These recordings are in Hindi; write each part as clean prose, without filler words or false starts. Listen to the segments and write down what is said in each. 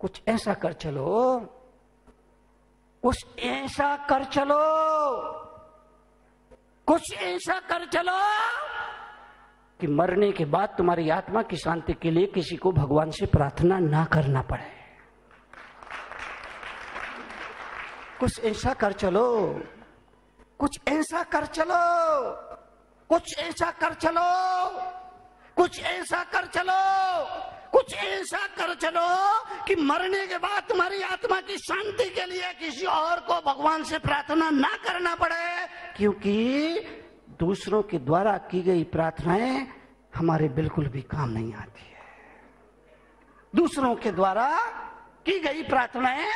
कुछ ऐसा कर चलो, कुछ ऐसा कर चलो, कुछ ऐसा कर चलो कि मरने के बाद तुम्हारी आत्मा की शांति के लिए किसी को भगवान से प्रार्थना ना करना पड़े। कुछ ऐसा कर चलो, कुछ ऐसा कर चलो, कुछ ऐसा कर चलो, कुछ ऐसा कर चलो, कुछ ऐसा कर चलो कि मरने के बाद तुम्हारी आत्मा की शांति के लिए किसी और को भगवान से प्रार्थना ना करना पड़े, क्योंकि दूसरों के द्वारा की गई प्रार्थनाएं हमारे बिल्कुल भी काम नहीं आती है। दूसरों के द्वारा की गई प्रार्थनाएं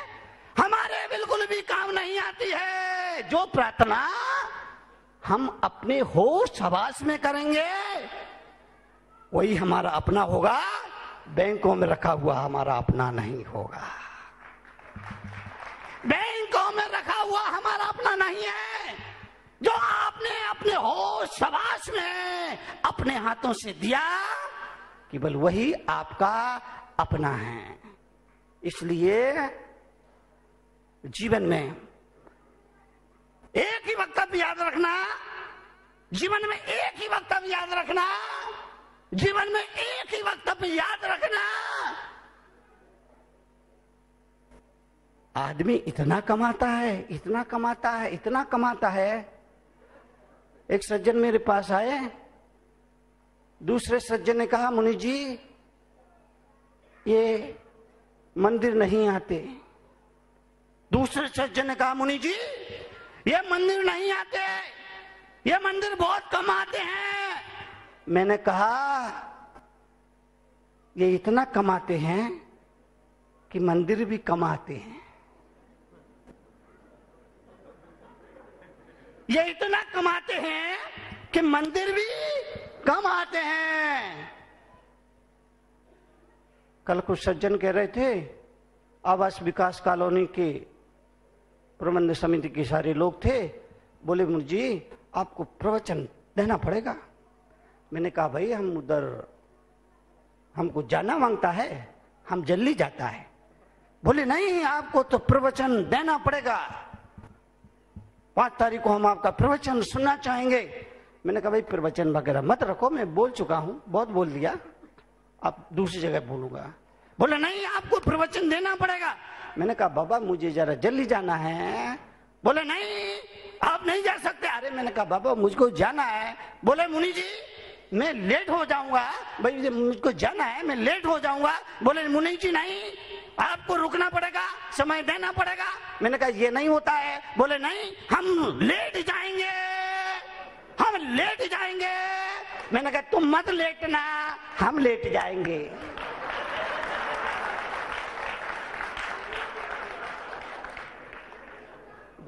हमारे बिल्कुल भी काम नहीं आती है। जो प्रार्थना हम अपने होश हवास में करेंगे वही हमारा अपना होगा, बैंकों में रखा हुआ हमारा अपना नहीं होगा। बैंकों में रखा हुआ हमारा अपना नहीं है। जो आपने अपने होश हवास में अपने हाथों से दिया केवल वही आपका अपना है। इसलिए जीवन में एक ही वक्तव्य याद रखना, जीवन में एक ही वक्तव्य याद रखना, जीवन में एक ही वक्तव्य याद रखना। आदमी इतना कमाता है, इतना कमाता है, इतना कमाता है। एक सज्जन मेरे पास आए, दूसरे सज्जन ने कहा, मुनि जी ये मंदिर नहीं आते। दूसरे सज्जन ने कहा, मुनि जी ये मंदिर नहीं आते, ये मंदिर बहुत कम आते हैं। मैंने कहा ये इतना कमाते हैं कि मंदिर भी कमाते हैं, ये इतना कमाते हैं कि मंदिर भी कम आते हैं। कल कुछ सज्जन कह रहे थे आवास विकास कॉलोनी के प्रबंध समिति के सारे लोग थे, बोले मुनि जी आपको प्रवचन देना पड़ेगा। मैंने कहा भाई हम उधर हमको जाना मांगता है, हम जल्दी जाता है। बोले नहीं आपको तो प्रवचन देना पड़ेगा, 5 तारीख को हम आपका प्रवचन सुनना चाहेंगे। मैंने कहा भाई प्रवचन वगैरह मत रखो, मैं बोल चुका हूं, बहुत बोल दिया, आप दूसरी जगह बोलूंगा। बोला नहीं आपको प्रवचन देना पड़ेगा। मैंने कहा बाबा मुझे जरा जल्दी जाना है। बोले नहीं आप नहीं जा सकते। अरे मैंने कहा बाबा मुझको जाना है। बोले मुनि जी मैं लेट हो जाऊंगा। भाई मुझको जाना है, मैं लेट हो जाऊंगा। बोले मुनि जी नहीं आपको रुकना पड़ेगा, समय देना पड़ेगा। मैंने कहा ये नहीं होता है। बोले नहीं हम लेट जाएंगे, हम लेट जाएंगे। मैंने कहा तुम मत लेटना, हम लेट जाएंगे।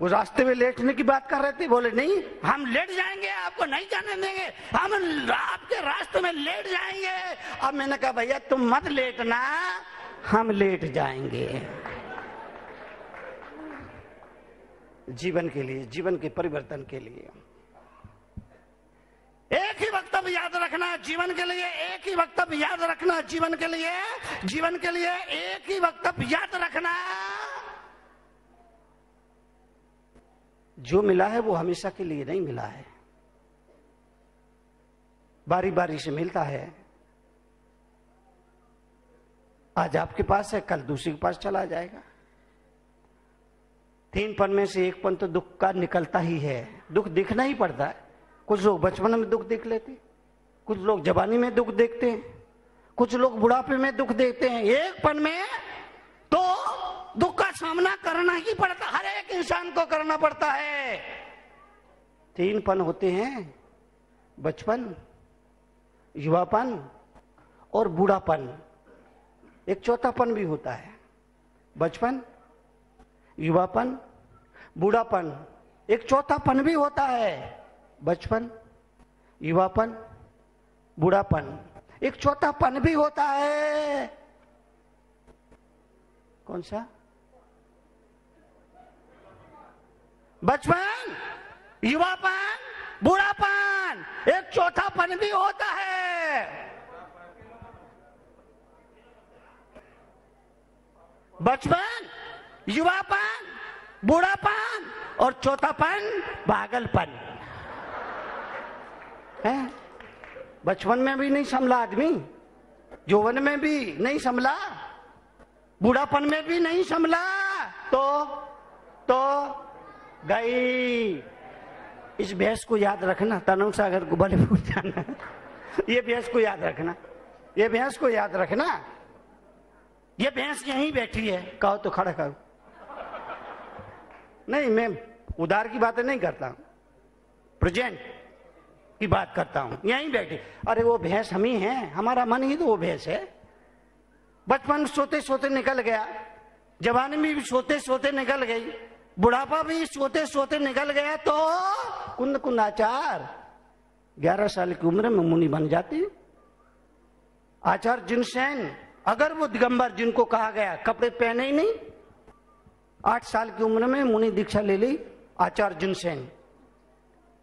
वो रास्ते में लेटने की बात कर रहे थे। बोले नहीं हम लेट जाएंगे, आपको नहीं जाने देंगे, हम आपके रास्ते में लेट जाएंगे। अब मैंने कहा भैया तुम मत लेटना, हम लेट जाएंगे। जीवन के लिए, जीवन के परिवर्तन के लिए एक ही वक्तव्य याद रखना, जीवन के लिए एक ही वक्तव्य याद रखना, जीवन के लिए, जीवन के लिए एक ही वक्तव्य याद रखना। जो मिला है वो हमेशा के लिए नहीं मिला है, बारी बारी से मिलता है। आज आपके पास है, कल दूसरे के पास चला जाएगा। 3 पन में से 1 पन तो दुख का निकलता ही है, दुख दिखना ही पड़ता है। कुछ लोग बचपन में दुख देख लेते, कुछ लोग जवानी में दुख देखते हैं, कुछ लोग बुढ़ापे में दुख देखते हैं। 1 पन में तो दुख का सामना करना ही पड़ता, हर एक इंसान को करना पड़ता है। 3 पन होते हैं, बचपन, युवापन और बूढ़ापन। एक 4था पन भी होता है, बचपन, युवापन, बूढ़ापन। एक 4था पन भी होता है, बचपन, युवापन, बूढ़ापन। एक 4था पन भी होता है, कौन सा? बचपन, युवापन, बूढ़ापन। एक 4था पन भी होता है। बचपन, युवापन, बूढ़ापन और चौथापन पागलपन है। बचपन में भी नहीं संभला आदमी, जौवन में भी नहीं संभला, बूढ़ापन में भी नहीं संभला, तो गई। इस भैंस को याद रखना, तनु सागर को भले भूल जाना, ये भैंस को याद रखना, ये भैंस को याद रखना। ये भैंस यहीं बैठी है, कहो तो खड़ा करो। नहीं, मैं उधार की बातें नहीं करता हूं, प्रेजेंट की बात करता हूं। यहीं बैठी, अरे वो भैंस हम ही है, हमारा मन ही तो वो भैंस है। बचपन सोते सोते निकल गया, जवानी भी सोते सोते निकल गई, बुढ़ापा भी सोते सोते निकल गया, तो कुंद कुंदाचार 11 साल की उम्र में मुनि बन जाती। आचार्य जिनसेन, अगर वो दिगंबर जिनको कहा गया, कपड़े पहने ही नहीं, 8 साल की उम्र में मुनि दीक्षा ले ली। आचार्य जिनसेन,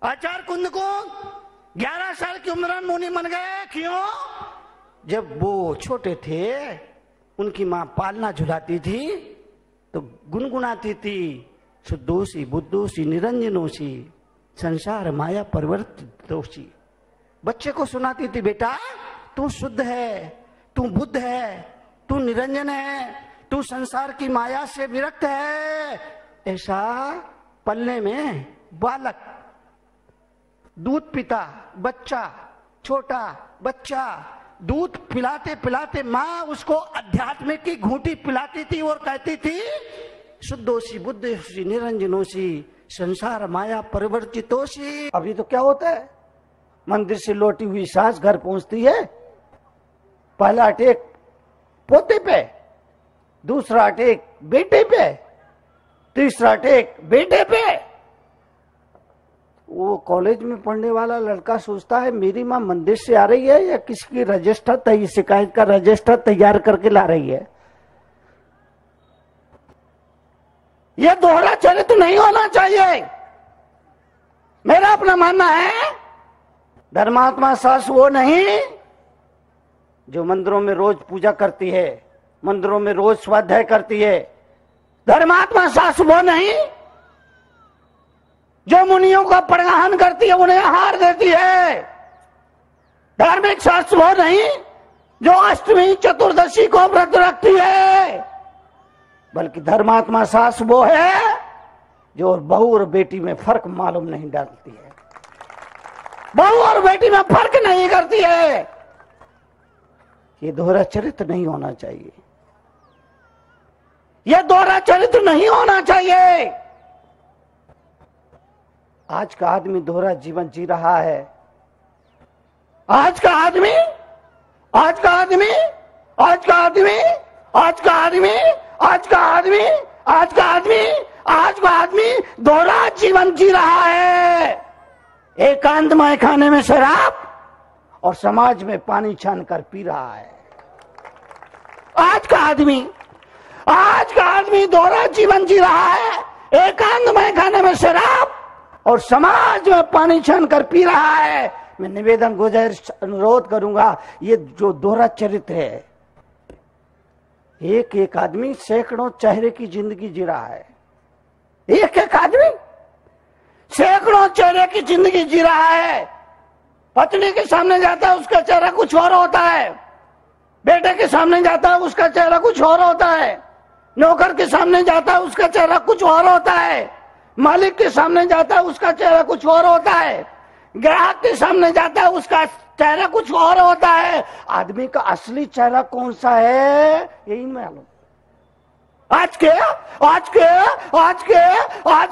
आचार्य कुंद को 11 साल की उम्र में मुनि बन गए। क्यों? जब वो छोटे थे उनकी माँ पालना झुलाती थी तो गुनगुनाती थी, शुद्धोषी बुद्धोषी निरंजनोषी संसार माया परिवर्तित दोषी। बच्चे को सुनाती थी, बेटा तू शुद्ध है, तू बुद्ध है, तू निरंजन है, तू संसार की माया से विरक्त है। ऐसा पलने में बालक, दूध पिता बच्चा, छोटा बच्चा, दूध पिलाते पिलाते माँ उसको अध्यात्म की घूंटी पिलाती थी और कहती थी, शुद्धोषी बुद्धोषी निरंजनोषी संसार माया परिवर्तितोषी। अभी तो क्या होता है, मंदिर से लौटी हुई सांस घर पहुंचती है, पहला अटैक पोते पे, दूसरा अटैक बेटे पे, तीसरा अटैक बेटे पे। वो कॉलेज में पढ़ने वाला लड़का सोचता है, मेरी माँ मंदिर से आ रही है या किसी की रजिस्टर शिकायत का रजिस्टर तैयार करके ला रही है। यह दोहरा चरित्र नहीं होना चाहिए। मेरा अपना मानना है धर्मात्मा सास वो नहीं जो मंदिरों में रोज पूजा करती है, मंदिरों में रोज स्वाध्याय करती है। धर्मात्मा सास वो नहीं जो मुनियों का प्रणाम करती है, उन्हें आहार देती है। धार्मिक शास्त्र वो नहीं जो अष्टमी चतुर्दशी को व्रत रखती है, बल्कि धर्मात्मा सास वो है जो बहू और बेटी में फर्क मालूम नहीं डालती है, बहू और बेटी में फर्क नहीं करती है। ये दोहरा चरित्र नहीं होना चाहिए, यह दोहरा चरित्र नहीं होना चाहिए। आज का आदमी दोहरा जीवन जी रहा है। आज का आदमी दोहरा जीवन जी रहा है। एकांतमय खाने में शराब और समाज में पानी छान कर पी रहा है। आज का आदमी दोहरा जीवन जी रहा है, एकांतमय खाने में शराब और समाज में पानी छान कर पी रहा है। मैं निवेदन गुजारिश अनुरोध करूंगा, ये जो दोहरा चरित्र है, एक एक आदमी सैकड़ों चेहरे की जिंदगी जी रहा है। एक एक आदमी सैकड़ों चेहरे की जिंदगी जी रहा है। पत्नी के सामने जाता है उसका चेहरा कुछ और होता है, बेटे के सामने जाता है उसका चेहरा कुछ और होता है, नौकर के सामने जाता है उसका चेहरा कुछ और होता है, मालिक के सामने जाता है उसका चेहरा कुछ और होता है, ग्राहक के सामने जाता है उसका चेहरा कुछ और होता है। आदमी का असली चेहरा कौन सा है यही मैं मालूम। आज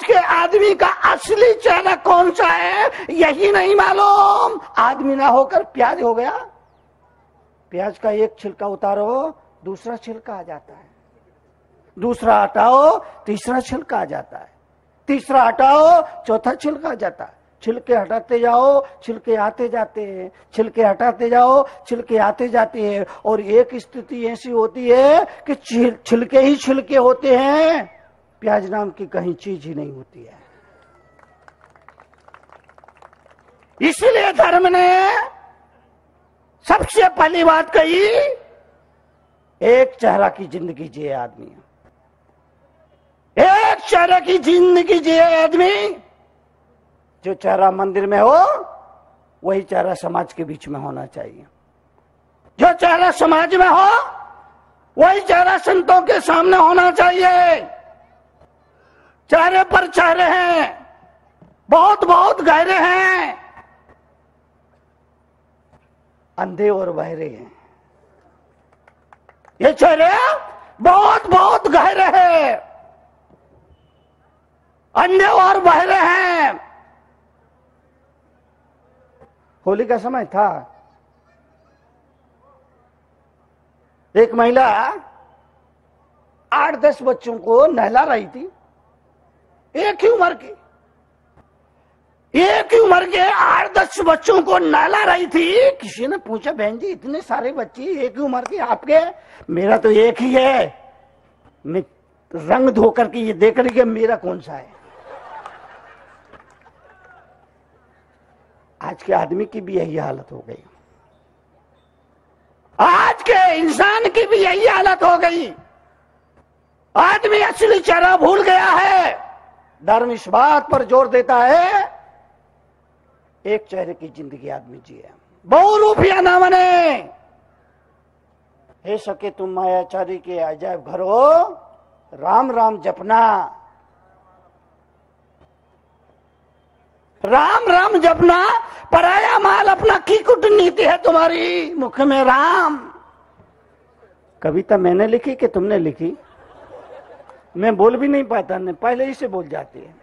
के आदमी का असली चेहरा कौन सा है यही नहीं मालूम। आदमी ना होकर प्याज हो गया, प्याज का एक छिलका उतारो दूसरा छिलका आ जाता है, दूसरा हटाओ तीसरा छिलका आ जाता है, तीसरा हटाओ चौथा छिलका जाता। छिलके हटाते जाओ, छिलके आते जाते हैं, छिलके हटाते जाओ, छिलके आते जाते हैं, और एक स्थिति ऐसी होती है कि छिलके ही छिलके होते हैं, प्याज नाम की कहीं चीज ही नहीं होती है। इसलिए धर्म ने सबसे पहली बात कही, एक चेहरा की जिंदगी जिए आदमी। चरा की जिंदगी जिया आदमी, जो चेहरा मंदिर में हो वही चेहरा समाज के बीच में होना चाहिए। जो चेहरा समाज में हो वही चेहरा संतों के सामने होना चाहिए। चेहरे पर चेहरे हैं, बहुत बहुत गहरे हैं, अंधे और बहरे हैं। ये चेहरे बहुत बहुत गहरे हैं, अंधे और बहरे हैं। होली का समय था, एक महिला 8-10 बच्चों को नहला रही थी। एक ही उम्र के 8-10 बच्चों को नहला रही थी। किसी ने पूछा, बहन जी इतने सारे बच्चे एक ही उम्र के आपके? मेरा तो एक ही है। मैं रंग धोकर के ये देख रही कि मेरा कौन सा है। आज के आदमी की भी यही हालत हो गई, आज के इंसान की भी यही हालत हो गई। आदमी असली चेहरा भूल गया है। धर्म इस बात पर जोर देता है, एक चेहरे की जिंदगी आदमी जिए, बहुरूपिया ना बने। हे सके तुम मायाचारी के अजायब घर हो, राम राम जपना, राम राम जपना। पराया माल अपना की कूटनीति है तुम्हारी, मुख में राम। कविता मैंने लिखी कि तुमने लिखी? मैं बोल भी नहीं पाता, नहीं पहले ही से बोल जाती है।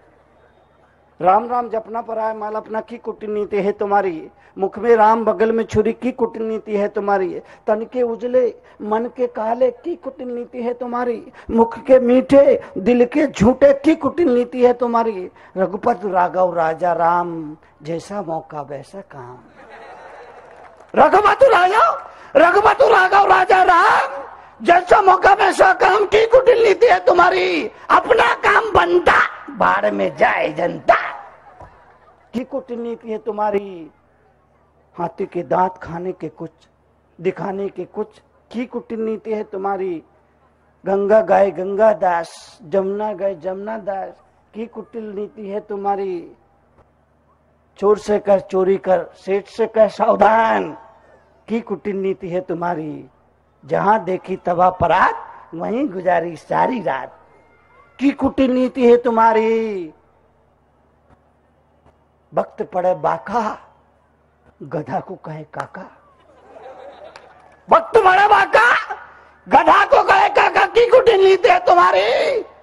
राम राम जपना, पराया माल अपना की कूटनीति है तुम्हारी, मुख में राम बगल में छुरी की कूटनीति है तुम्हारी, तन के उजले मन के काले की कूटनीति है तुम्हारी, मुख के मीठे दिल के झूठे की कूटनीति है तुम्हारी। रघुपति राघव राजा राम, जैसा मौका वैसा काम। रघुपति राघव राजा राम, जैसा मौका वैसा काम की कूटनीति है तुम्हारी। अपना काम बनता बाढ़ में जाए जनता की कूटनीति है तुम्हारी। हाथी के दांत खाने के कुछ दिखाने के कुछ की कूटनीति है तुम्हारी। गंगा गाय गंगा दास, जमुना गाय जमुना दास की कूटनीति है तुम्हारी। चोर से कह चोरी कर, सेठ से कह सावधान की कूटनीति है तुम्हारी। जहां देखी तब अपराध, वहीं गुजारी सारी रात की कूटनीति है तुम्हारी। भक्त पड़े बाका, गधा को कहे काका। भक्त पड़े बाका, गधा को कहे काका की कूटनीति है तुम्हारी।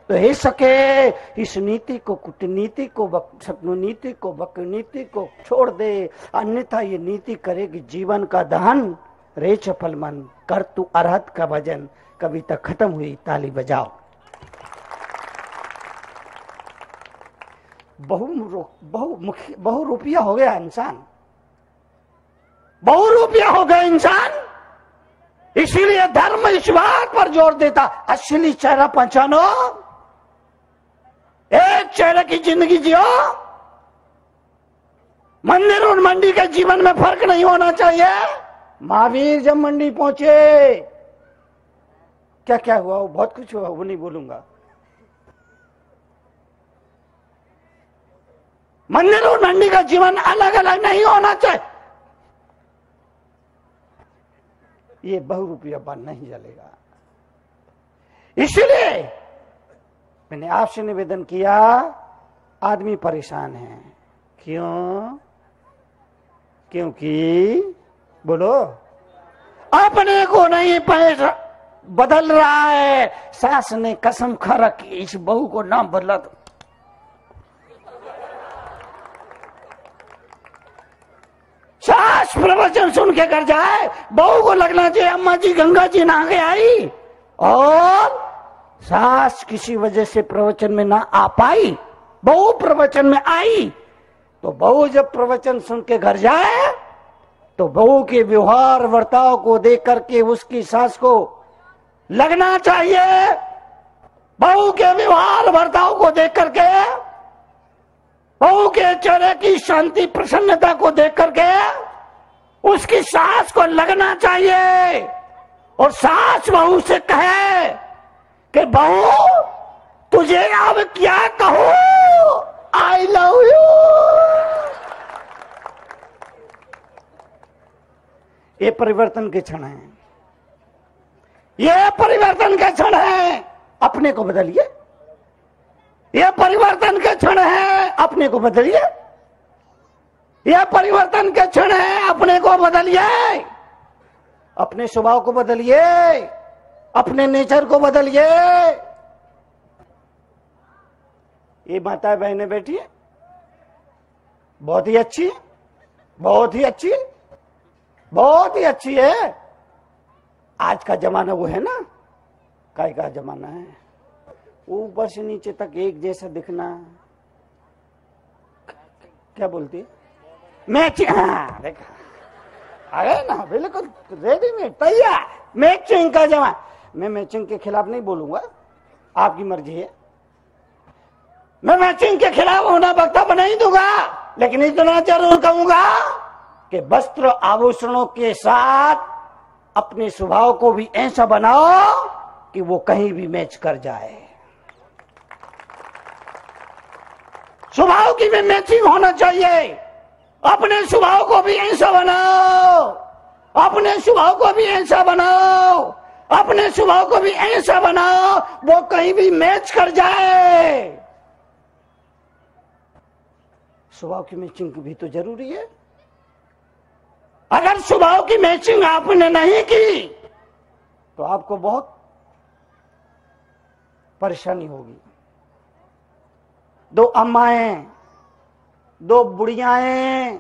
तो हे सके, इस नीति को, कूटनीति को, शत्रुनीति को, वक्रनीति को छोड़ दे, अन्यथा ये नीति करेगी जीवन का दहन। रे चपल मन, कर तू अरहत का भजन। कविता खत्म हुई, ताली बजाओ। बहुरूपिया हो गया इंसान, बहुरूपिया हो गया इंसान। इसीलिए धर्म इस बात पर जोर देता, असली चेहरा पहचानो, एक चेहरे की जिंदगी जियो। मंदिर और मंडी के जीवन में फर्क नहीं होना चाहिए। महावीर जब मंडी पहुंचे, क्या क्या हुआ? वो बहुत कुछ हुआ, वो नहीं बोलूंगा। मंदिर और मंडी का जीवन अलग अलग नहीं होना चाहिए। ये बहुरूपिया बात नहीं चलेगा। इसलिए मैंने आपसे निवेदन किया, आदमी परेशान है। क्यों? क्योंकि बोलो, अपने को नहीं बदल रहा है। सास ने कसम खा रखी, इस बहू को ना बदला दो। सास प्रवचन सुन के घर जाए, बहू को लगना चाहिए अम्मा जी गंगा जी नहा के आई। और सास किसी वजह से प्रवचन में ना आ पाई, बहू प्रवचन में आई, तो बहू जब प्रवचन सुन के घर जाए तो बहू के व्यवहार वर्ताव को देख करके उसकी सास को लगना चाहिए, बहू के व्यवहार वर्ताव को देख करके, बहू के चेहरे की शांति प्रसन्नता को देख करके उसकी सास को लगना चाहिए। और सास बहू से कहे कि बहू तुझे अब क्या कहूं, आई लव यू। ये परिवर्तन के क्षण है, ये परिवर्तन के क्षण है, अपने को बदलिए। यह परिवर्तन के क्षण है, अपने को बदलिए। यह परिवर्तन के क्षण है, अपने को बदलिए, अपने स्वभाव को बदलिए, अपने नेचर को बदलिए। ये माताएं बहनें बैठी है, बहुत ही अच्छी, बहुत ही अच्छी, बहुत ही अच्छी है। आज का जमाना वो है ना, काय का जमाना है, ऊपर से नीचे तक एक जैसा दिखना, क्या बोलती है, मैचिंग। हाँ देखा, अरे ना बिल्कुल रेडीमेड तैयार, मैचिंग का जमा। मैं मैचिंग के खिलाफ नहीं बोलूंगा, आपकी मर्जी है। मैं मैचिंग के खिलाफ होना वक्ता बनाई दूंगा, लेकिन इतना जरूर कहूंगा कि वस्त्र आभूषणों के साथ अपने स्वभाव को भी ऐसा बनाओ कि वो कहीं भी मैच कर जाए। स्वभाव की भी मैचिंग होना चाहिए। अपने स्वभाव को भी ऐसा बनाओ, अपने स्वभाव को भी ऐसा बनाओ, अपने स्वभाव को भी ऐसा बनाओ, वो कहीं भी मैच कर जाए। स्वभाव की मैचिंग भी तो जरूरी है। अगर स्वभाव की मैचिंग आपने नहीं की तो आपको बहुत परेशानी होगी। दो अम्माएं, दो बुढ़ियाएं,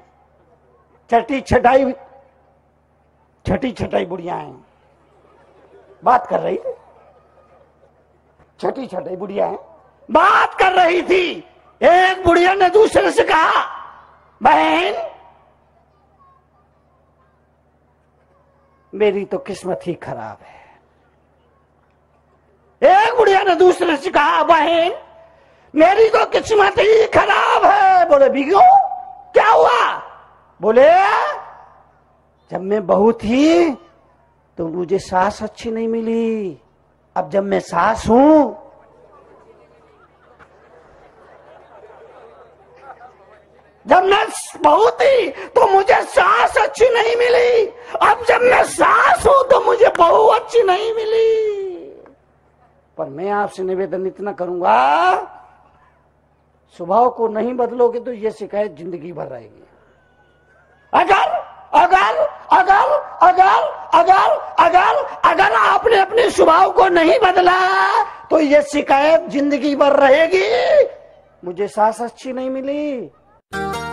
छठी छटाई बुढ़ियाएं बात कर रही, छठी छटाई बुढ़ियाएं बात कर रही थी। एक बुढ़िया ने दूसरे से कहा, बहन मेरी तो किस्मत ही खराब है। एक बुढ़िया ने दूसरे से कहा, बहन मेरी तो किस्मत ही खराब है। बोले बिगो क्या हुआ? बोले जब मैं बहू थी तो मुझे सास अच्छी नहीं मिली, अब जब मैं सास हूं जब मैं बहू थी तो मुझे सास अच्छी नहीं मिली, अब जब मैं सास हूं तो मुझे बहू अच्छी नहीं मिली। पर मैं आपसे निवेदन इतना करूंगा, स्वभाव को नहीं बदलोगे तो ये शिकायत जिंदगी भर रहेगी। अगर आपने अपने स्वभाव को नहीं बदला तो ये शिकायत जिंदगी भर रहेगी, मुझे सास अच्छी नहीं मिली।